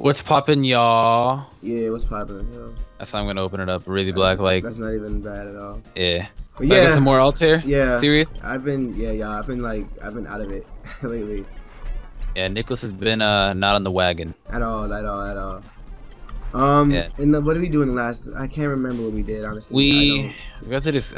What's poppin', y'all? Yeah, what's poppin', yo? That's how I'm gonna open it up. Really black, like. That's not even bad at all. Yeah. But yeah. Some more alt here? Yeah. Serious? I've been out of it lately. Yeah, Nicholas has been not on the wagon. At all, at all, at all. Yeah. And what did we do in the last? I can't remember what we did, honestly. We got to this.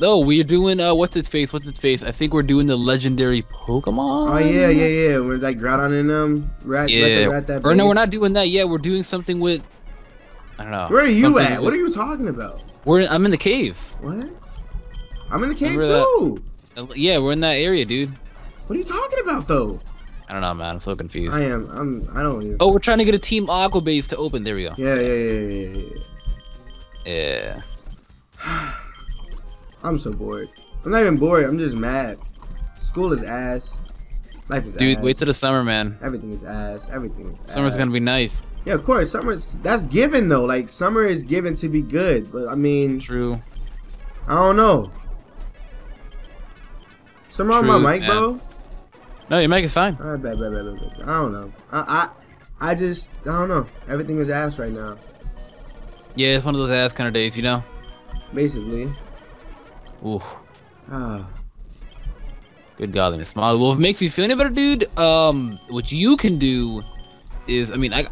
No, we're doing what's its face? What's its face? I think we're doing the legendary Pokemon. Oh yeah, yeah, yeah. We're like Groudon and Rat. Yeah. That or no, we're not doing that yet. We're doing something with. I don't know. Where are you at? What are you talking about? I'm in the cave. What? I'm in the cave too. Yeah, we're in that area, dude. What are you talking about though? I don't know, man. I'm so confused. I don't even. Oh, we're trying to get a Team Aqua base to open. There we go. Yeah, yeah, yeah, yeah, yeah. Yeah. I'm so bored. I'm not even bored. I'm just mad. School is ass. Life is ass. Dude, wait till the summer, man. Everything is ass. Everything is ass. Summer's gonna be nice. Yeah, of course. Summer's that's given though. Like summer is given to be good, but I mean. True. I don't know. Something wrong with my mic, bro? No, your mic is fine. All right, bad. I don't know. I don't know. Everything is ass right now. Yeah, it's one of those ass kind of days, you know. Basically. Oof. Ah. Good godliness, smile. Well, if it makes you feel any better, dude, what you can do is, I mean, I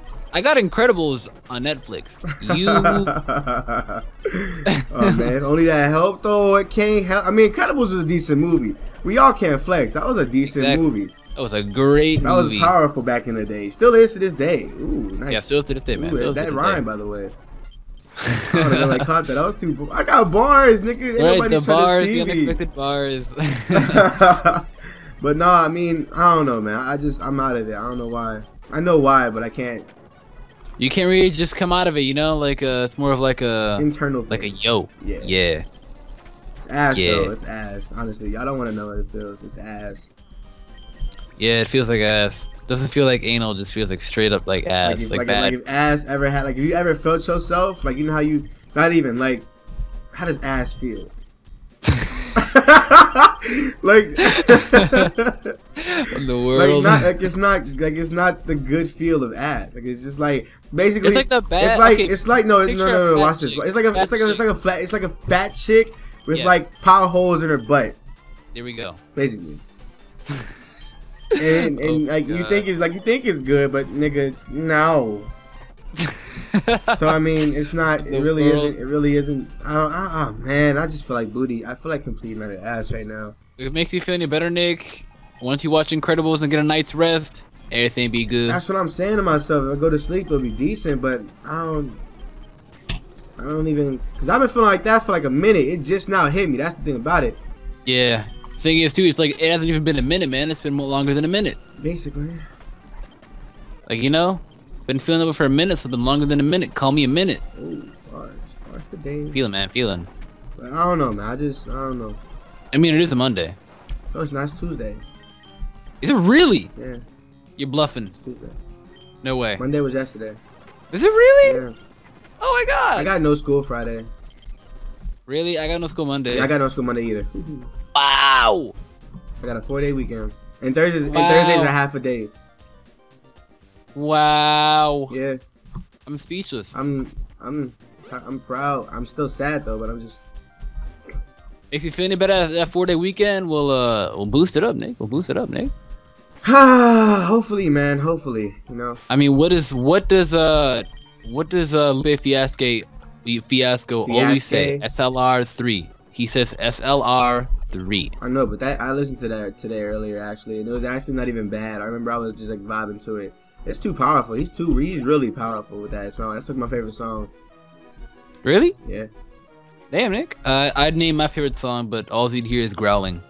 got Incredibles on Netflix. You. Oh, man. Only that helped, though. It can't help. I mean, Incredibles was a decent movie. We all can't flex. That was a decent movie. That was a great movie. That was powerful back in the day. Still is to this day. Ooh, nice. Yeah, still is to this day, man. Ooh, still that rhyme, by the way. I don't know, like, caught that. I was too. I got bars, nigga. Ain't nobody the bars, to see the unexpected bars. But nah, I mean, I don't know, man. I'm out of it. I don't know why. I know why, but I can't. You can't really just come out of it, you know. Like, it's more of like a internal, thing. Like a yo. Yeah. Yeah. It's ass, though. It's ass. Honestly, y'all don't want to know what it feels. It's ass. Yeah, it feels like ass. Doesn't feel like anal, just feels like straight up like ass, like bad. Like if ass ever had, like if you ever felt yourself, like you know how you, not even like, how does ass feel? Like, the world. Like not, like it's not the good feel of ass. Like it's just like basically. It's like the bad. It's like okay, it's like no. Watch this. It's like a it's like a fat chick with like potholes in her butt. There we go. Basically. And like God. you think it's good, but nigga, no. So I mean, it's not. It really isn't. It really isn't. I don't. Man, I just feel like booty. I feel like complete and utter ass right now. If it makes you feel any better, Nick, once you watch Incredibles and get a night's rest, everything be good. That's what I'm saying to myself. If I go to sleep, it'll be decent. But I don't even. Cause I've been feeling like that for like a minute. It just now hit me. That's the thing about it. Yeah. Thing is too, it's like it hasn't even been a minute, man. It's been longer than a minute. Basically. Like you know, been feeling it for a minute, so it's been longer than a minute. Call me a minute. Ooh, bars for days. Feeling, man, feeling. But I don't know, man. I don't know. I mean, it is a Monday. No, it's not. It's Tuesday. Is it really? Yeah. You're bluffing. It's Tuesday. No way. Monday was yesterday. Is it really? Yeah. Oh my God. I got no school Friday. Really? I got no school Monday. Yeah, I got no school Monday either. Wow! I got a 4-day weekend. And Thursday's a half a day. Wow. Yeah. I'm speechless. I'm proud. I'm still sad though, but I'm just. If you feel any better after that 4-day weekend, we'll boost it up, Nick. We'll boost it up, Nick. Hopefully, man. Hopefully, you know. I mean, what does Lupe Fiasco always say? SLR3. He says SLR3. I know, but that I listened to that today earlier actually, and it was actually not even bad. I remember I was just like vibing to it. It's too powerful. He's really powerful with that song. That's like my favorite song. Really? Yeah. Damn, Nick. I'd name my favorite song, but all you'd hear is growling.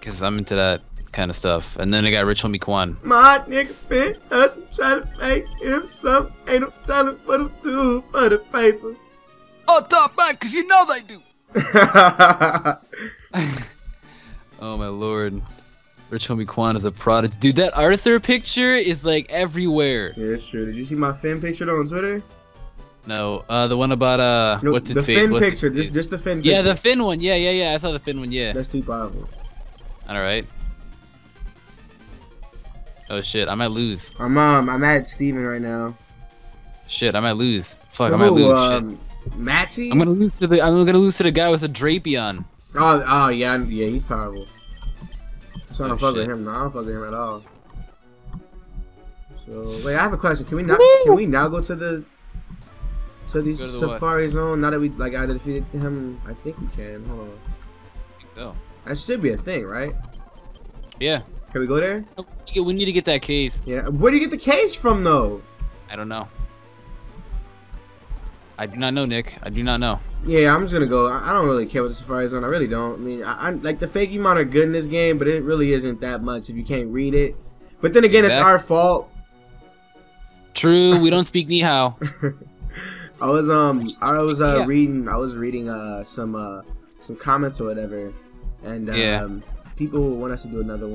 Cause I'm into that kind of stuff. And then I got Rich Homie Quan. My nigga Finn Hudson trying to make him some. Ain't no telling what I'm doing for the paper. Oh, top back, cause you know they do. Oh my lord, Rich Homie Quan is a prodigy, dude. That Arthur picture is like everywhere. Yeah, it's true. Did you see my Finn picture on Twitter? No, the one about no, what's its face? The Finn picture, just the Finn. Yeah, picture. The Finn one. Yeah. I saw the Finn one. Yeah. That's too powerful. All right. Oh shit, I might lose. I'm at Steven right now. Shit, I might lose. Fuck, I might lose. Shit. Matchy? I'm gonna lose to the guy with the Drapion. Oh yeah, yeah, he's powerful. So I don't fuck with him. No, I don't fuck with him at all. So wait, I have a question. Can we not? Can we now go to the Safari Zone now that we like either defeated him? I think we can. Hold on. I think so. That should be a thing, right? Yeah. Can we go there? We need to get that case. Yeah. Where do you get the case from, though? I don't know. I do not know, Nick. I do not know. Yeah, I'm just gonna go. I don't really care what the Safari Zone. I really don't. I mean, I like the fake amount are good in this game, but it really isn't that much if you can't read it. But then again, exactly. It's our fault. True. We don't speak ni hao. I was reading some comments or whatever, and yeah. People want us to do another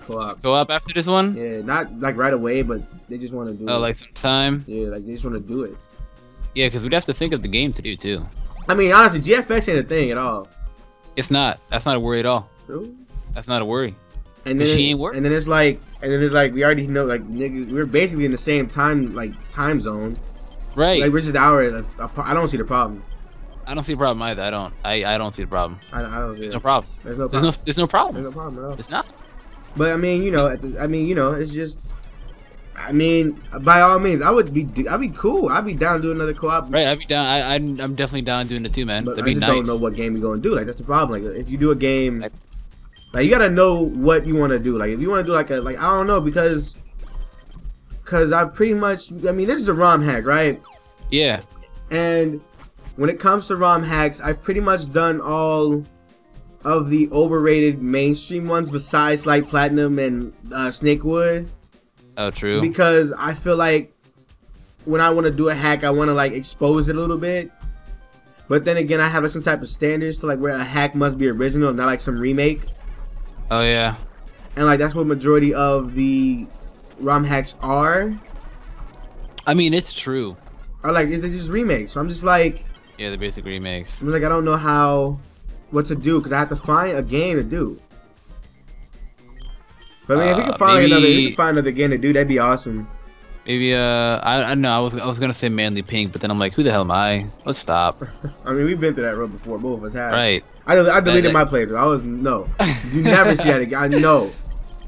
co-op. Co-op after this one? Yeah, not like right away, but they just want to do it. Oh, like some time? Yeah, like they just want to do it. Yeah, because we'd have to think of the game to do, too. I mean, honestly, GFX ain't a thing at all. It's not. That's not a worry at all. True. That's not a worry. And then, she ain't work. And then it's like, we already know, like, niggas, we're basically in the same time zone. Right. Like, we're just an hour. I don't see the problem. I don't see a problem either. I don't see the problem. I don't see there's no problem. There's no problem. There's no problem at all. It's not. But I mean, you know, it's just. I mean, by all means, I'd be cool. I'd be down to do another co-op. Right, I'd be down. I'm definitely down doing it too, man. But I don't know what game you're gonna do. Like that's the problem. Like if you do a game, like you gotta know what you want to do. Like if you want to do like a I don't know because I pretty much this is a ROM hack, right? Yeah. And when it comes to ROM hacks, I've pretty much done all of the overrated mainstream ones besides like Platinum and Snakewood. Oh, true. Because I feel like when I want to do a hack, I want to like expose it a little bit. But then again, I have like some type of standards to like where a hack must be original, not like some remake. Oh yeah. And like that's what majority of the ROM hacks are. I mean, it's true. Or like they're just remakes. So I'm just like. Yeah, the basic remakes. I'm like, I don't know what to do because I have to find a game to do. But I mean, if we could find another game to do, that'd be awesome. Maybe I don't know. I was gonna say Manly Pink, but then I'm like, who the hell am I? Let's stop. I mean, we've been through that road before. Both of us have. Right. I deleted my playthrough. You never see that again. I know.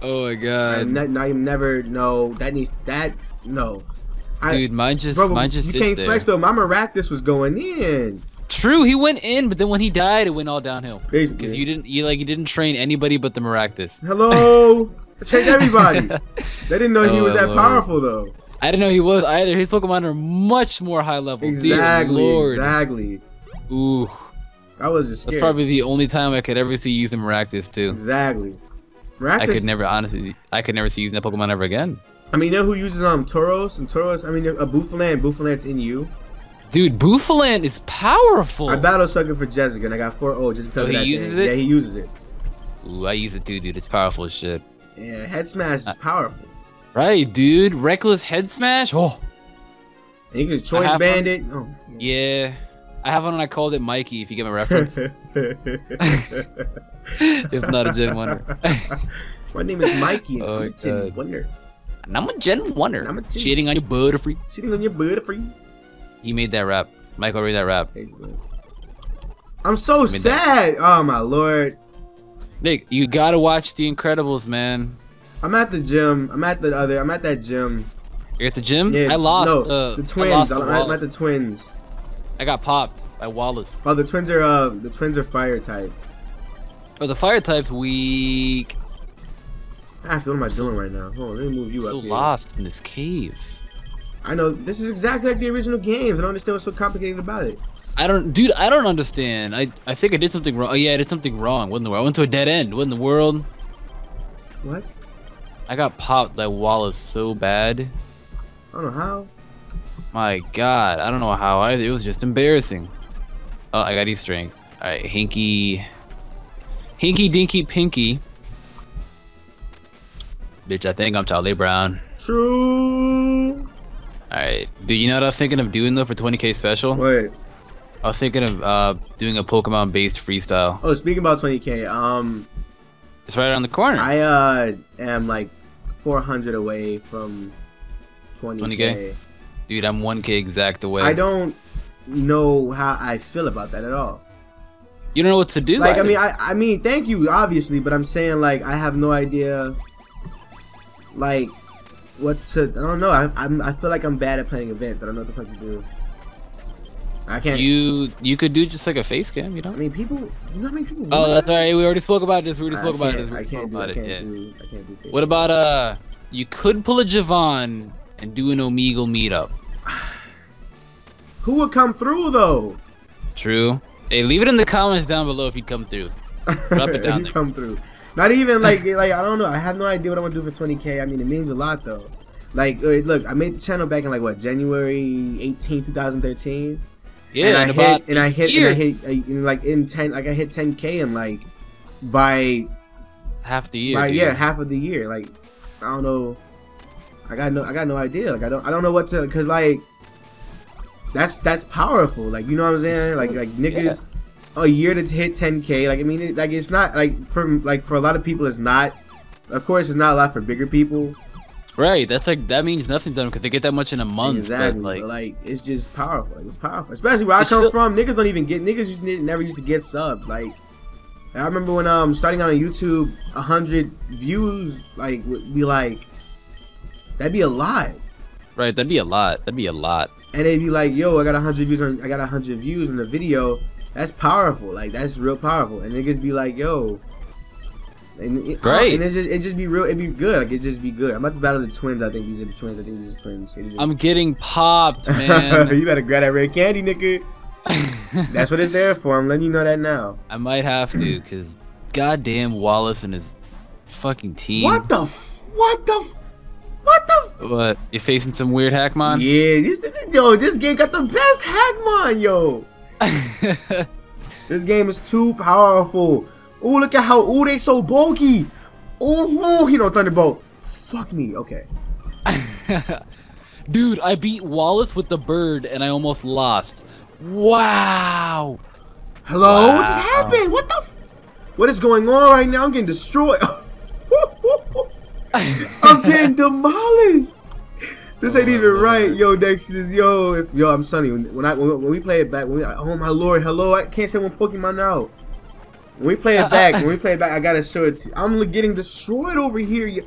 Oh my god. I never know that needs that no. Dude, mine just sits there. You can't flex though. My Maractus was going in. True, he went in, but then when he died, it went all downhill. Basically, because you didn't train anybody but the Maractus. Hello, I trained everybody. They didn't know he was that powerful though. I didn't know he was either. His Pokemon are much more high level. Exactly, dear Lord. Exactly. Ooh, that was just. Scary. That's probably the only time I could ever see using Maractus too. Exactly. Maractus. I could never see using that Pokemon ever again. I mean, you know who uses Tauros and Tauros? I mean, Bouffalant. Bouffalant's in you. Dude, Bouffalant is powerful. I battle sucker for Jessica, and I got 4-0 just because. Oh, he uses it. Yeah, he uses it. Ooh, I use it too, dude. It's powerful as shit. Yeah, head smash is powerful. Right, dude. Reckless head smash. Oh. And you can choice band it. Oh. Yeah, I have one, and I called it Mikey. If you get my reference. It's not a Gen Wonder. My name is Mikey. And oh, Gen Wonder. And I'm a Gen Wonder. I'm a Gen cheating on your Butterfree. Cheating on your Butterfree. He made that rap. Michael, read that rap. I'm so sad. Oh, my Lord. Nick, you gotta watch The Incredibles, man. I'm at the gym. I'm at that gym. You're at the gym? Yeah, I lost. No, the twins. I'm at the twins. I got popped by Wallace. Oh, the twins are fire type. Oh, the fire type's weak. Actually, what am I doing right now? Hold on, let me move you up here. So lost in this cave. I know this is exactly like the original games. I don't understand what's so complicated about it. I don't understand. I think I did something wrong. Oh yeah, I did something wrong. What in the world? I went to a dead end. What in the world? What? I got popped by Wallace so bad. I don't know how. My God, I don't know how either. It was just embarrassing. Oh, I got these strings. All right, Hinky Dinky Pinky. Bitch, I think I'm Charlie Brown. True. Alright, dude, you know what I was thinking of doing though for 20K special? What? I was thinking of doing a Pokemon based freestyle. Oh, speaking about 20K, it's right around the corner. I am like 400 away from 20K. Dude, I'm 1K exact away. I don't know how I feel about that at all. You don't know what to do. Like, I mean, thank you, obviously, but I'm saying, like, I have no idea, like, what to. I don't know. I feel like I'm bad at playing events. I don't know what the fuck to do. I can't. You could do just like a face cam, you know. I mean, people. You know how many people? Oh, that's alright. We already spoke about this. I can't do. What about you could pull a Javon and do an Omegle meetup. Who would come through though? True. Hey, leave it in the comments down below if you'd come through. Drop it down there. Come through. Not even like I don't know. I have no idea what I'm gonna do for 20K. I mean, it means a lot though. Like, look, I made the channel back in like what, January 18, 2013. Yeah, and I hit 10K in like by half the year. Yeah, half of the year. Like, I don't know. I got no idea. Like, I don't know what to, cause like. That's powerful, like, you know what I'm saying? Like niggas, yeah. A year to hit 10K. Like, I mean, it's not like for a lot of people, it's not. Of course, it's not a lot for bigger people. Right. That's like, that means nothing to them because they get that much in a month. Exactly. But, like it's just powerful. Like, it's powerful, especially where I come from. Niggas don't even get never used to get subbed. Like, I remember when starting out on YouTube, 100 views like would be like, that'd be a lot. Right. That'd be a lot. That'd be a lot. And they'd be like, yo, I got 100 views on the video. That's powerful. Like, that's real powerful. And niggas be like, yo. Great. And it just be real. It'd be good. Like, it'd just be good. I'm about to battle the twins. I think these are the twins. I'm getting popped, man. You better grab that red candy, nigga. That's what it's there for. I'm letting you know that now. I might have to, because goddamn Wallace and his fucking team. What? You're facing some weird Hackmon? Yeah, this game got the best Hackmon, yo. This game is too powerful. Oh, look at how, oh, they so bulky. Oh, he don't Thunderbolt. Fuck me, okay. Dude, I beat Wallace with the bird and I almost lost. Wow. Hello? Wow. What just happened? What the what is going on right now? I'm getting destroyed. I'm getting demolished. This ain't even right, yo, Dexys. Yo, I'm Sunny. When we play it back, oh my lord, hello, I can't say one Pokemon out. When we play it back, I gotta show it to you. I'm getting destroyed over here.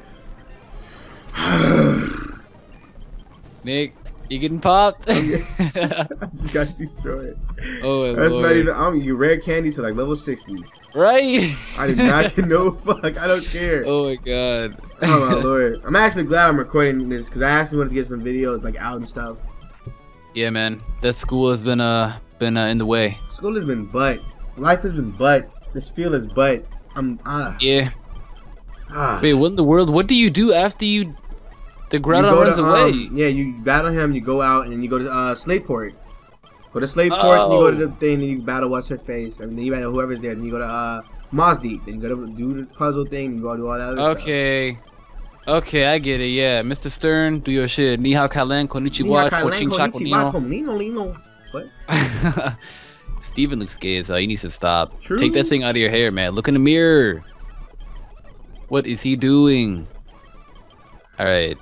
Nick, you getting popped? I just got destroyed. Oh, that's lord. Not even. I'm you rare candy to like level 60. Right. I did not get no fuck. I don't care. Oh my god. Oh my lord. I'm actually glad I'm recording this because I actually wanted to get some videos like out and stuff. Yeah, man. That school has been in the way. School has been butt. Life has been butt. This field is butt. Yeah. Wait, what in the world? What do you do after you? The Groudon runs away. Yeah, you battle him. You go out and then you go to Slateport. Go to Slateport, and you go to the thing, and you battle What's Her Face, and then you battle whoever's there. Then you go to Mossdeep, then you go to do the puzzle thing, and you go do all that other stuff. Okay, I get it. Yeah, Mr. Stern, do your shit. Ni hao kalen konnichiwa kochin chakonino. What? Steven looks gay as hell. He needs to stop. True. Take that thing out of your hair, man. Look in the mirror. What is he doing? All right.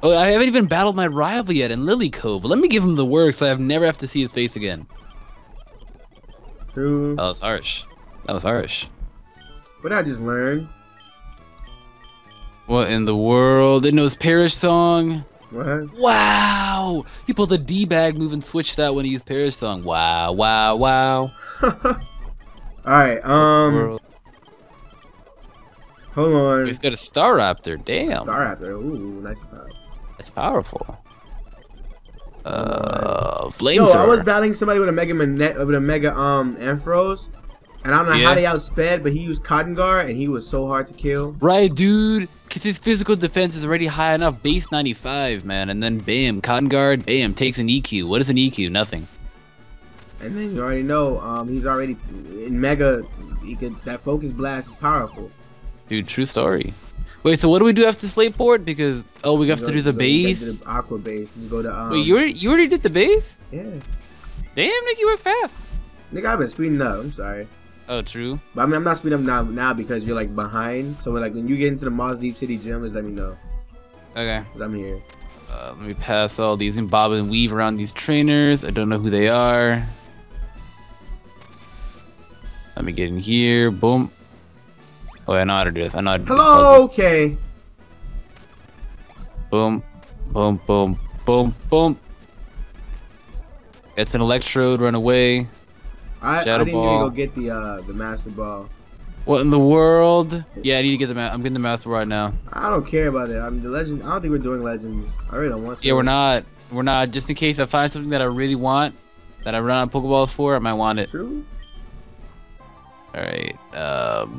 Oh, I haven't even battled my rival yet in Lily Cove. Let me give him the work so I never have to see his face again. True. That was harsh. What did I just learn? What in the world? Didn't know his Parish Song. What? Wow! He pulled the D-bag move and switched that when he used Parish Song. Wow, wow, wow. Alright, hold on. He's got a Staraptor, damn. Staraptor, ooh, nice pop. That's powerful. Flames. Yo, I was battling somebody with a Mega Manette, with a Mega Amphros, and I don't know how they outsped, but he used Cotton Guard, and he was so hard to kill. Right, dude, because his physical defense is already high enough, base 95, man, and then bam, Cotton Guard, bam, takes an EQ. What is an EQ? Nothing. And then you already know, he's already in Mega. That Focus Blast is powerful. Dude, true story. Wait, so what do we do after Slateport? Because we have to do the base. The Aqua base. We go to Wait, you already did the base? Yeah. Damn, Nick, you work fast. Nick, I've been speeding up. I'm sorry. Oh, true. But I mean, I'm not speeding up now because you're like behind. So like when you get into the Mossdeep City gym, just let me know. Okay. Cause I'm here. Let me pass all these and bob and weave around these trainers. I don't know who they are. Let me get in here. Boom. Oh, I know how to do this. I know how to do this. Hello, okay. Boom. Boom, boom, boom, boom. It's an Electrode. Run away. Shadow Ball. I didn't even go get the Master Ball. What in the world? Yeah, I need to get the I'm getting the Master Ball right now. I don't care about it. I'm the Legend. I don't think we're doing Legends. I really don't want to. Yeah, we're not. We're not. Just in case I find something that I really want, that I run out of Pokeballs for, I might want it. True. Alright,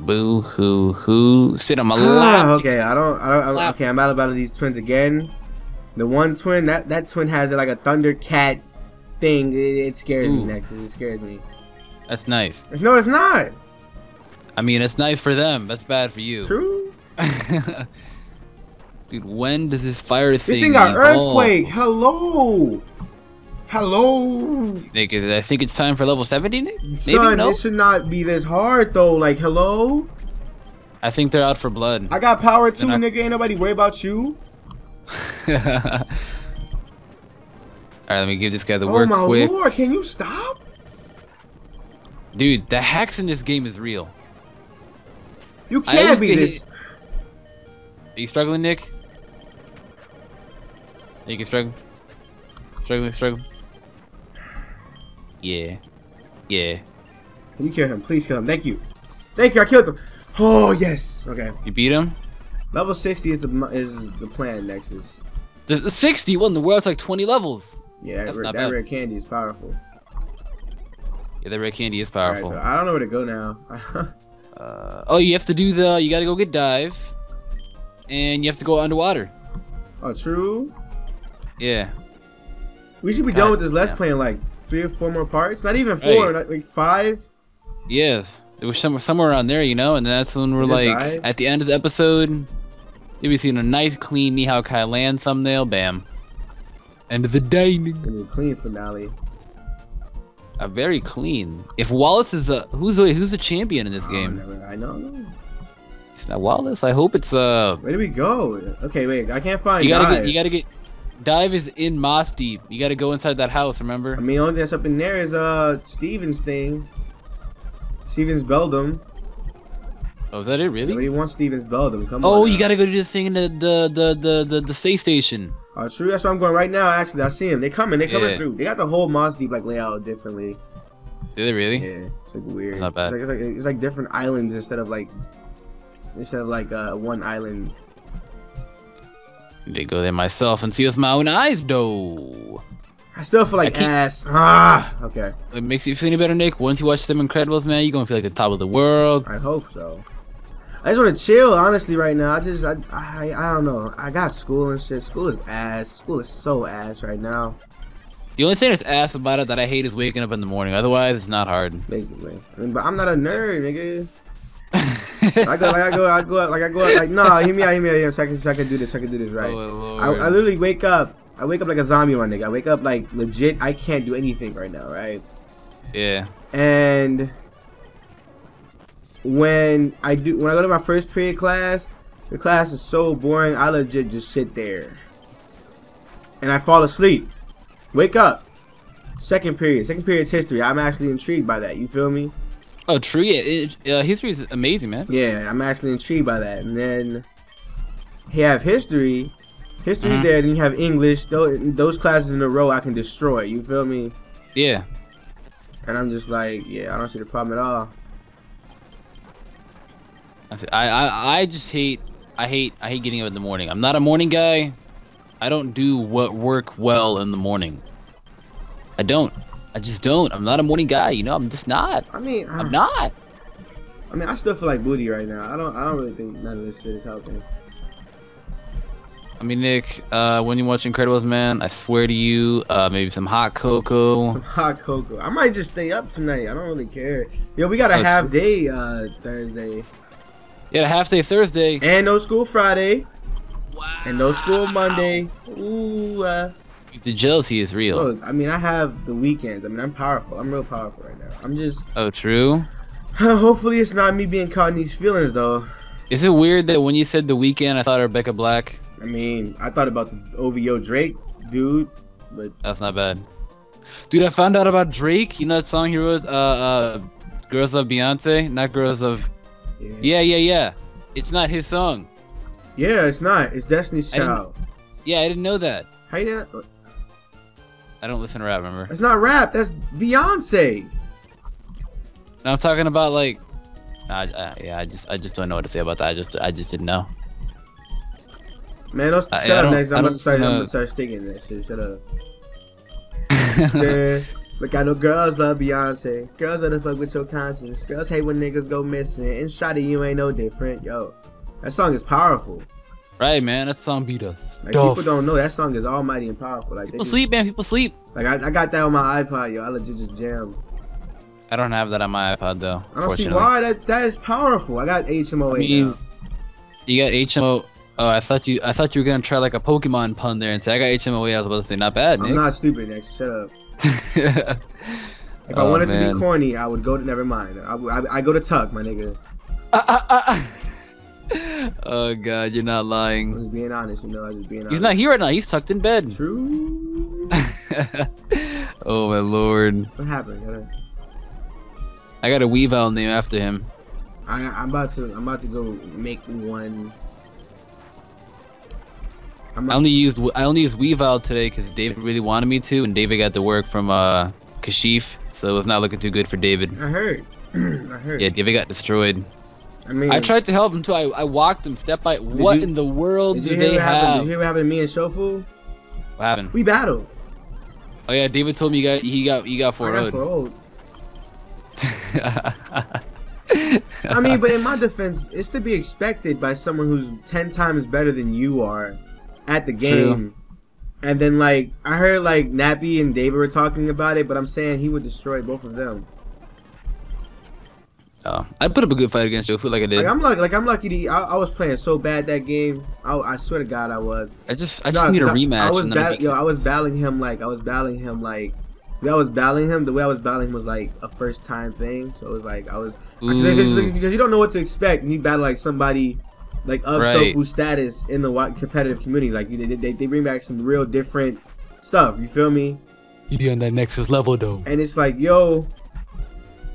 boo hoo hoo. Sit on my lap. Okay, I don't okay, I'm out about these twins again. The one twin, that twin has like a Thundercat thing. It scares me next. It scares me. That's nice. No, it's not. I mean, it's nice for them. That's bad for you. True. Dude, when does this fire thing got earthquake. Hello. Hello. Nick, I think it's time for level 70, Nick? Maybe, son, no? It should not be this hard, though. Like, hello? I think they're out for blood. I got power, too, nigga. Ain't nobody worry about you. Alright, let me give this guy the word quick. Oh, my lord. Can you stop? Dude, the hacks in this game is real. You can't be this. Are you struggling, Nick? Are you struggling? Struggling. Yeah. Yeah. Can you kill him? Please kill him. Thank you. Thank you. I killed him. Oh, yes. Okay. You beat him? Level 60 is the plan, Nexus. The 60? What in the world? It's like 20 levels. Yeah, that rare candy is powerful. Yeah, that rare candy is powerful. All right, so I don't know where to go now. Oh, you have to do the... You gotta go get dive. And you have to go underwater. Oh, true? Yeah. We should be done with this let's play in like 3 or 4 more parts. Not even 4, right. Like 5. Yes, there was somewhere around there, you know. And that's when we're like, at the end of the episode, you'll be seeing a nice clean Nihao Kai Land thumbnail. Bam. End of the day. A clean finale. A very clean. If Wallace is a who's the champion in this game? I know. It's not Wallace. I hope it's Where do we go? Okay, wait. I can't find. You gotta get. Dive is in Mossdeep. You gotta go inside that house, remember? I mean, the only thing that's up in there is Steven's thing. Steven's Beldum. Oh, is that it, really? Nobody wants Steven's Beldum. Come on. Oh, you gotta go do the thing in the space station. Oh, true. That's where I'm going right now, actually. I see him. They're coming through. They got the whole Mossdeep like laid out differently. Do they really? Yeah. It's like weird. It's not bad. It's like different islands instead of like one island. I need to go there myself and see with my own eyes, though. I still feel like ass. Okay. It makes you feel any better, Nick? Once you watch them Incredibles, man, you're gonna feel like the top of the world. I hope so. I just want to chill, honestly, right now. I don't know. I got school and shit. School is ass. School is so ass right now. The only thing that's ass about it that I hate is waking up in the morning. Otherwise, it's not hard. Basically, I mean, but I'm not a nerd, nigga. I go, nah, hear me out, so I can do this right. Oh, I literally wake up like a zombie, my nigga. I wake up like legit, I can't do anything right now, right? Yeah. And when I go to my first period class, the class is so boring, I legit just sit there. And I fall asleep. Wake up. Second period's history. I'm actually intrigued by that, you feel me? Oh, true. Yeah, history is amazing, man. Yeah, I'm actually intrigued by that. And then you have history. History's there, then you have English. Those classes in a row I can destroy. You feel me? Yeah. And I'm just like, yeah, I don't see the problem at all. I just hate getting up in the morning. I'm not a morning guy. I don't do what work well in the morning. I don't. I just don't. I'm not a morning guy, you know. I'm just not. I mean, I'm not. I mean, I still feel like booty right now. I don't really think none of this shit is helping. I mean, Nick, when you watch Incredibles, man, I swear to you, maybe some hot cocoa. Some hot cocoa. I might just stay up tonight. I don't really care. Yo, we got a half day Thursday. Yeah, a half day Thursday. And no school Friday. Wow. And no school Monday. Ooh. The jealousy is real. Look, I mean, I have the weekends. I mean, I'm powerful. I'm real powerful right now. I'm just... Oh, true? Hopefully it's not me being caught in these feelings, though. Is it weird that when you said the weekend, I thought of Rebecca Black? I mean, I thought about the OVO Drake, dude, but that's not bad. Dude, I found out about Drake. You know that song he wrote, Girls of Beyonce, not Girls of... Yeah. It's not his song. Yeah, it's not. It's Destiny's Child. Yeah, I didn't know that. How you not? I don't listen to rap, remember? It's not rap. That's Beyonce. No, I'm talking about like... I just don't know what to say about that. I just didn't know. Man, don't shut up, next. I'm gonna start sticking that shit. Shut up. Yeah. Look, I know girls love Beyonce. Girls love to fuck with your conscience. Girls hate when niggas go missing. And shawty, you ain't no different, yo. That song is powerful. Right, man. That song beat us. Like, people don't know that song is almighty and powerful. Like, people sleep, man. People sleep. Like I got that on my iPod, yo. I legit just jam. I don't have that on my iPod though. I don't see why. That is powerful. I got HMO. I mean, you got HMO. Oh, I thought you were gonna try like a Pokemon pun there and say I got HMOA. I was about to say not bad. Nick. I'm not stupid, Nick. Shut up. If I wanted to be corny, I would go to. Never mind. I go to Tuck, my nigga. Oh God, you're not lying. I'm just being honest, you know. I'm just being honest. He's not here right now. He's tucked in bed. True. Oh my lord. What happened? I got a Weavile name after him. I'm about to go make one. I only used Weavile today because David really wanted me to, and David got to work from Kashif, so it was not looking too good for David. I heard. Yeah, David got destroyed. I mean, I tried to help him too. I walked him step by. What in the world do they have? Did you hear what happened to me and Shofu? What happened? We battled. Oh yeah, David told me he got 4-0'd. I mean, but in my defense, it's to be expected by someone who's 10 times better than you are at the game. True. And then like I heard like Nappy and David were talking about it, but I'm saying he would destroy both of them. Oh, I put up a good fight against Shofu, like I did. Like, I'm lucky. I was playing so bad that game. I swear to God, I was. I just need a rematch. I was battling him like. I was battling him. The way I was battling him was like a first-time thing, so it was like because you don't know what to expect when you battle like somebody like of Shofu status in the competitive community. Like they bring back some real different stuff. You feel me? You're on that Nexus level though. And it's like, yo.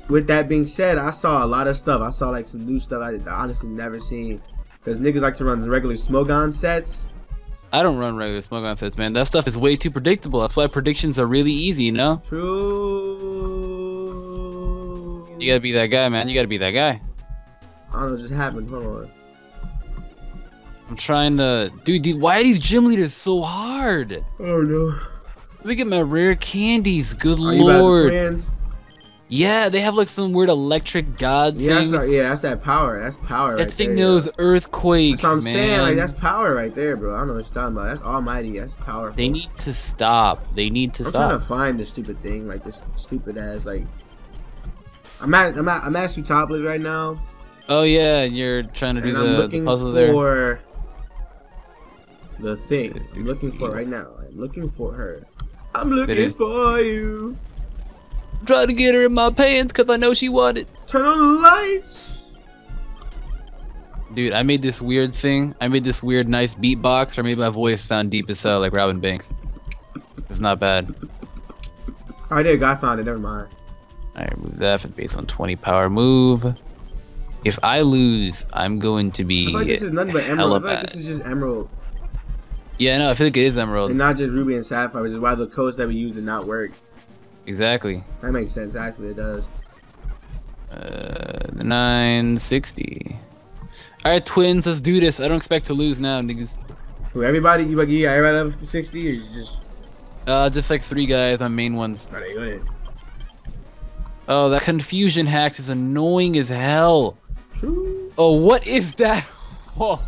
With that being said, I saw a lot of stuff. I saw like some new stuff I honestly never seen, because niggas like to run regular Smogon sets. I don't run regular Smogon sets, man. That stuff is way too predictable. That's why predictions are really easy, you know? True. You gotta be that guy, man. You gotta be that guy. I don't know what just happened. Hold on. I'm trying to... Dude, why are these gym leaders so hard? Oh, no. Let me get my rare candies. Good lord. You about the twins? Yeah, they have like some weird electric god thing. That's that power. That's power. That thing knows earthquake. That's what I'm saying. Like that's power right there, bro. I don't know what you're talking about. That's almighty. That's powerful. They need to stop. They need to stop. I'm trying to find this stupid thing, like this stupid ass like. I'm at Sootopolis right now. Oh yeah, and you're trying to do the puzzle there. I'm looking for the thing. I'm looking for right now. I'm looking for her. I'm looking for you. Try to get her in my pants because I know she wanted. Turn on the lights. Dude, I made this weird thing. I made this weird nice beatbox or made my voice sound deep as hell like Robin Banks. It's not bad. I did. I found it. Never mind. Alright, move that for based on 20 power move. If I lose, I'm going to be. I feel like this is nothing but Emerald. I feel like this is just Emerald. Yeah, no, I feel like it is Emerald. And not just Ruby and Sapphire, which is why the codes that we used did not work. Exactly. That makes sense. Actually, it does. 960. All right, twins, let's do this. I don't expect to lose now, niggas. Who, everybody? You like, yeah, everybody level 60, or you just? Just like 3 guys, my main ones. All right, go ahead. Oh, that confusion hacks is annoying as hell. True. Oh, what is that? What?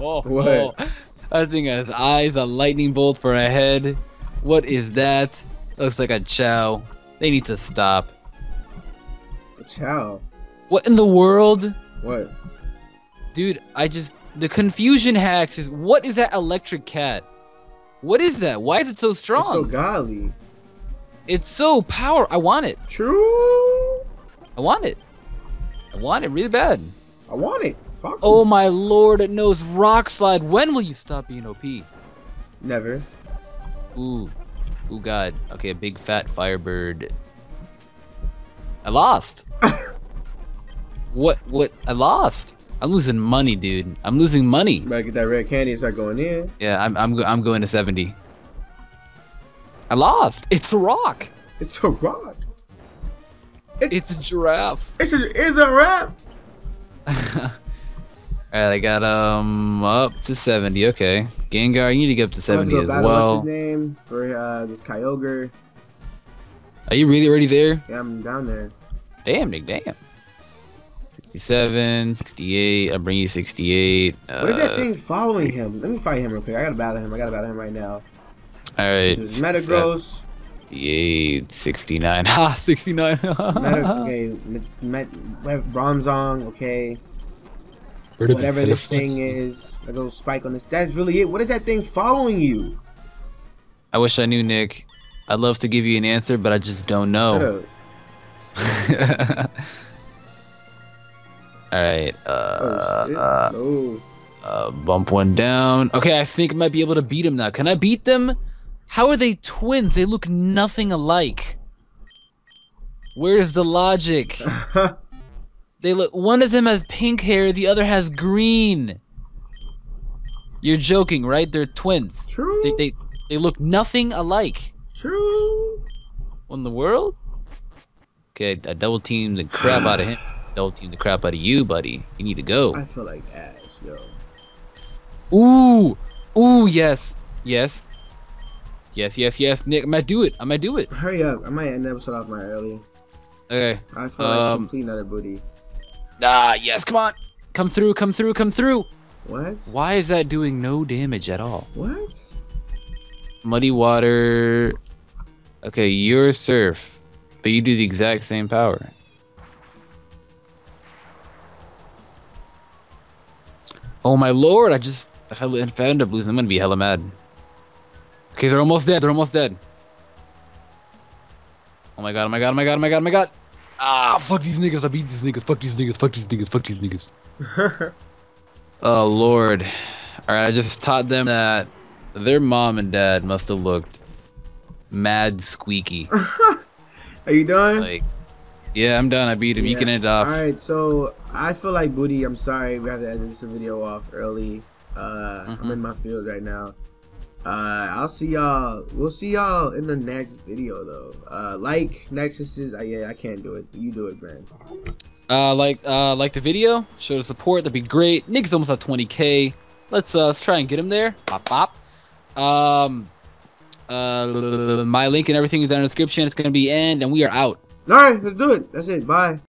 That thing has eyes, a lightning bolt for a head. What is that? Looks like a chow. They need to stop. Chow. What in the world? What? Dude, the confusion hacks is, what is that electric cat? What is that? Why is it so strong? It's so godly. It's so powerful. I want it. True. I want it. I want it really bad. I want it. Fuck. Oh my lord, it knows rock slide. When will you stop being OP? Never. Ooh. Ooh, God. Okay, a big fat firebird. I lost. What? I lost. I'm losing money, dude. I'm losing money. You better get that red candy and start going in. Yeah, I'm going to 70. I lost. It's a rock. It's a rock. It's a giraffe. It's a wrap. Alright, I got up to 70. Okay, Gengar, you need to get up to 70 as well. What's his name for this Kyogre? Are you really already there? Yeah, I'm down there. Damn, Nick. Damn. 67, 68. I'll bring you 68. Where's that thing following him? Let me fight him real quick. I gotta battle him. I gotta battle him right now. All right. This is Metagross. 68, 69. Ha, 69. Okay, Bronzong. Okay. Whatever this thing is, a little spike on this. That's really it. What is that thing following you? I wish I knew, Nick. I'd love to give you an answer, but I just don't know. Alright, bump one down. Okay, I think I might be able to beat him now. Can I beat them? How are they twins? They look nothing alike. Where's the logic? They look, one of them has pink hair, the other has green. You're joking, right? They're twins. True. They look nothing alike. True. What in the world? Okay, I double teamed the crap out of him. Double team the crap out of you, buddy. You need to go. I feel like ass, yo. Ooh. Ooh, yes. Yes. Yes, yes, yes. Nick, I might do it. I might do it. Hurry up. I might end the episode off my early. Okay. I feel like a complete another booty. Ah, yes. Come on. Come through, come through, come through. What? Why is that doing no damage at all? What? Muddy water. Okay, you're a surf, but you do the exact same power. Oh my lord, if I end up losing, I'm gonna be hella mad. Okay, they're almost dead, they're almost dead. Oh my god, oh my god, oh my god, oh my god, oh my god. Ah, fuck these niggas, I beat these niggas, fuck these niggas, fuck these niggas, fuck these niggas. Oh lord. Alright, I just taught them that their mom and dad must have looked mad squeaky. Are you done? Like, yeah, I'm done. I beat him. Yeah. You can end it off. All right, so I feel like booty. I'm sorry. We have to end this video off early. I'm in my field right now. I'll see y'all. We'll see y'all in the next video, though. Like Nexus's. Yeah, I can't do it. You do it, man. Like the video. Show the support. That'd be great. Nick's almost at 20K. Let's try and get him there. Pop, pop. My link and everything is down in the description. It's gonna be end, and we are out. All right, let's do it. That's it. Bye.